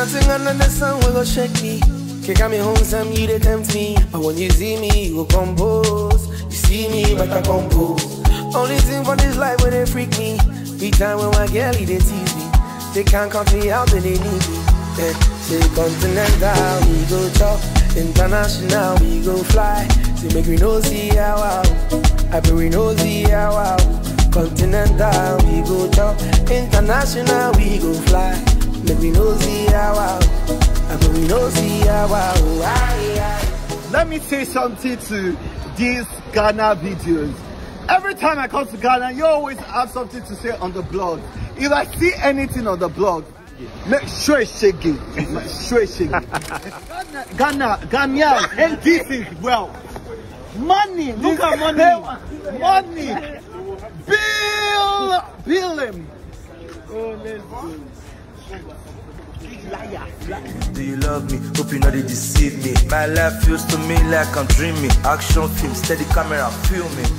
nothing under the sun will go shake me. Kick me home some, you they tempt me. But when you see me, you go compose. You see me, but I compose. Only thing for this life when they freak me. Big time when my girlie, they tease me. They can't cut me out when they need me. Then, say continental, we go talk. International, we go fly. They make we no see how I bet we no see how Continental, we go talk. International, we go fly. Make we no see how I bet we no see how Let me say something to these Ghana videos. Every time I come to Ghana, you always have something to say on the blog. If I see anything on the blog, make sure it's shaking. Ghana, and this is wealth. Money, look at money. Money. Bill him. Oh, do you love me? Hope you know they deceive me. My life feels to me like I'm dreaming. Action film, steady camera, filming.